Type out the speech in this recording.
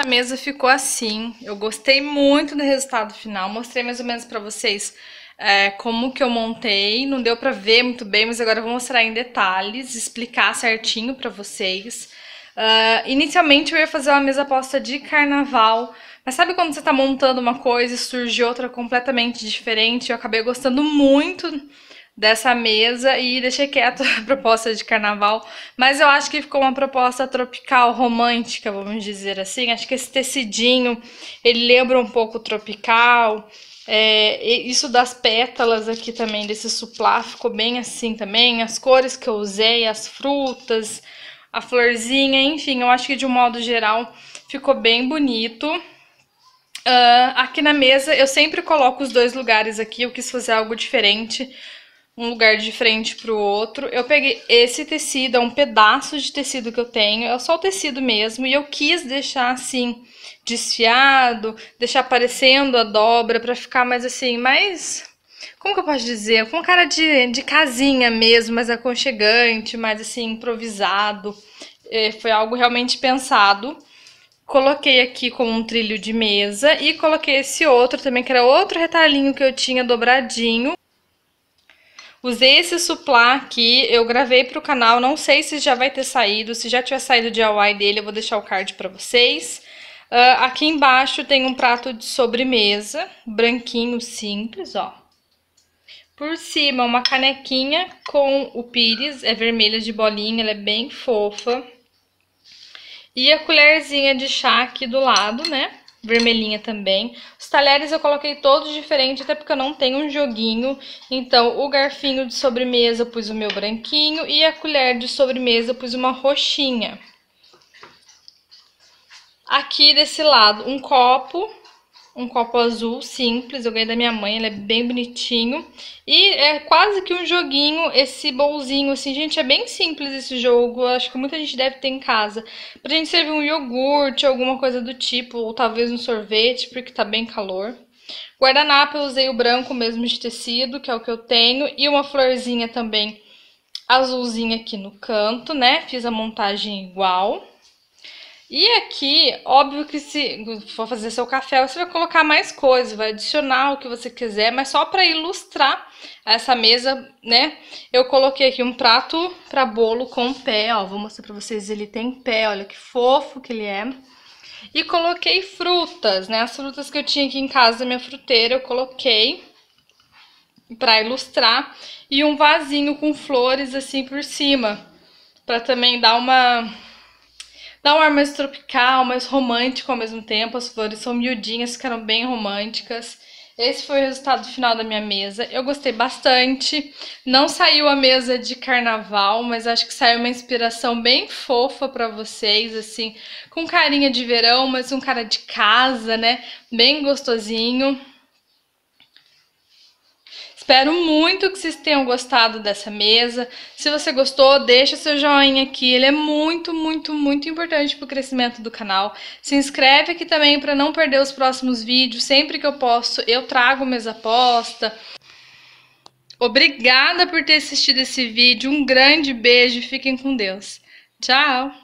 a mesa ficou assim. Eu gostei muito do resultado final. Mostrei mais ou menos pra vocês como que eu montei. Não deu pra ver muito bem, mas agora eu vou mostrar em detalhes, explicar certinho pra vocês. Inicialmente eu ia fazer uma mesa posta de carnaval, mas sabe quando você tá montando uma coisa e surge outra completamente diferente? Eu acabei gostando muito dessa mesa e deixei quieto a proposta de carnaval, mas eu acho que ficou uma proposta tropical, romântica, vamos dizer assim. Acho que esse tecidinho, ele lembra um pouco o tropical. Isso das pétalas aqui também, desse suplá, ficou bem assim também. As cores que eu usei, as frutas, a florzinha, enfim, eu acho que de um modo geral ficou bem bonito. Aqui na mesa eu sempre coloco os dois lugares aqui, eu quis fazer algo diferente, um lugar de frente pro outro. Eu peguei esse tecido, é um pedaço de tecido que eu tenho, é só o tecido mesmo, e eu quis deixar assim, desfiado, deixar aparecendo a dobra pra ficar mais assim, mais... como que eu posso dizer? Com cara de casinha mesmo, mais aconchegante, mais assim, improvisado. Foi algo realmente pensado. Coloquei aqui como um trilho de mesa e coloquei esse outro também, que era outro retalhinho que eu tinha dobradinho. Usei esse suplá aqui, eu gravei pro canal, não sei se já vai ter saído, se já tiver saído o DIY dele, eu vou deixar o card pra vocês. Aqui embaixo tem um prato de sobremesa, branquinho, simples, ó. Por cima, uma canequinha com o pires, é vermelha de bolinha, ela é bem fofa. E a colherzinha de chá aqui do lado, né? Vermelhinha também. Os talheres eu coloquei todos diferentes, até porque eu não tenho um joguinho. Então, o garfinho de sobremesa eu pus o meu branquinho e a colher de sobremesa eu pus uma roxinha. Aqui desse lado, um copo azul simples, eu ganhei da minha mãe, ele é bem bonitinho. E é quase que um joguinho, esse bolzinho, assim, gente, é bem simples esse jogo, acho que muita gente deve ter em casa. Pra gente servir um iogurte, alguma coisa do tipo, ou talvez um sorvete, porque tá bem calor. Guardanapo eu usei o branco mesmo de tecido, que é o que eu tenho, e uma florzinha também azulzinha aqui no canto, né? Fiz a montagem igual. E aqui, óbvio que se for fazer seu café, você vai colocar mais coisas, vai adicionar o que você quiser, mas só para ilustrar essa mesa, né? Eu coloquei aqui um prato para bolo com pé, ó, vou mostrar para vocês, ele tem pé, olha que fofo que ele é. E coloquei frutas, né? As frutas que eu tinha aqui em casa da minha fruteira, eu coloquei para ilustrar, e um vasinho com flores assim por cima, para também dar uma... dá um ar mais tropical, mais romântico ao mesmo tempo. As flores são miudinhas, ficaram bem românticas. Esse foi o resultado final da minha mesa. Eu gostei bastante. Não saiu a mesa de carnaval, mas acho que saiu uma inspiração bem fofa pra vocês, assim. Com carinha de verão, mas um cara de casa, né? Bem gostosinho. Espero muito que vocês tenham gostado dessa mesa. Se você gostou, deixa seu joinha aqui. Ele é muito, muito, muito importante para o crescimento do canal. Se inscreve aqui também para não perder os próximos vídeos. Sempre que eu posto, eu trago mesa posta. Obrigada por ter assistido esse vídeo. Um grande beijo e fiquem com Deus. Tchau!